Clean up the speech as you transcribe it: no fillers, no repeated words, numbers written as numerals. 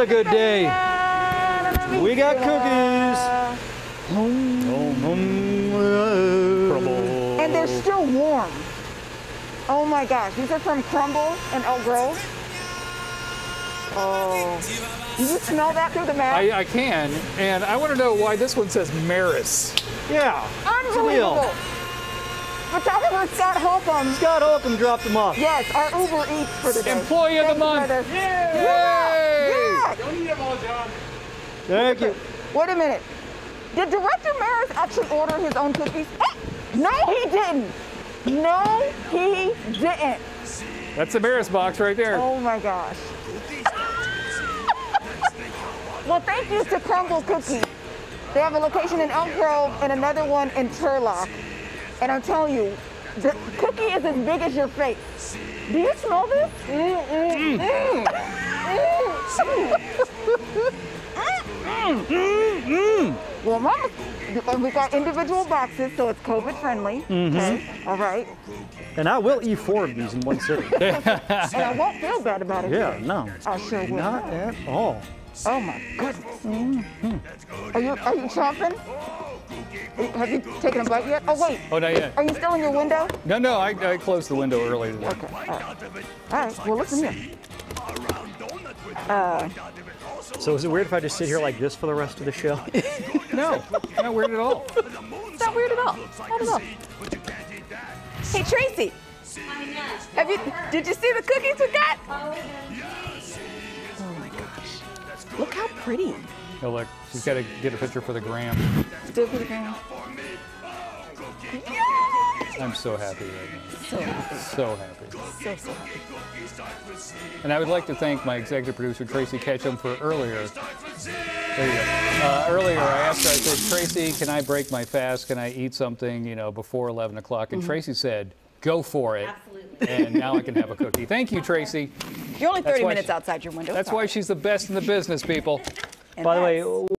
a good day. We got cookies. And they're still warm. Oh my gosh, these are from Crumbl in Elk Grove. Oh, do you smell that through the mask? I can, and I want to know why this one says Maris. Yeah, unbelievable. But that one was Scott Holcomb. Scott Holcomb dropped them off. Yes, our Uber Eats for the day. Employee of the month. Yay! Yeah. Don't eat them all, John. Thank you. Wait a minute. Did Director Maris actually order his own cookies? Oh, no, he didn't. No, he didn't. That's the Maris box right there. Oh my gosh. Well, thank you to Crumbl Cookies. They have a location in Elk Grove and another one in Turlock. And I'm telling you, the cookie is as big as your face. Do you smell this? Well, Mama, we got individual boxes, so it's COVID friendly. Okay, all right. And I will eat 4 of these in one sitting. And I won't feel bad about it. Yeah, no. I sure will. Not at all. Oh my goodness. Are you chomping? Have you taken a bite yet? Oh wait. Oh, not yet. Are you still in your window? No, no. I closed the window early. Okay. All right. Well, listen here. So is it weird if I just sit here like this for the rest of the show? No, not weird at all. It's not weird at all. Not at all. Hey Tracy. I know. Did you see the cookies we got? Oh my gosh. Look how pretty. Oh look, she's got to get a picture for the gram. Do it for the gram. Yay! I'm so happy right now. So happy. So happy. So, so happy. And I would like to thank my executive producer, Tracy Ketchum, for earlier. There you go. Earlier, I asked her, I said, Tracy, can I break my fast? Can I eat something, you know, before 11 o'clock? And Tracy said, go for it. Absolutely. And now I can have a cookie. Thank you, Tracy. You're only 30 minutes outside your window. That's why she's the best in the business, people. And by the way...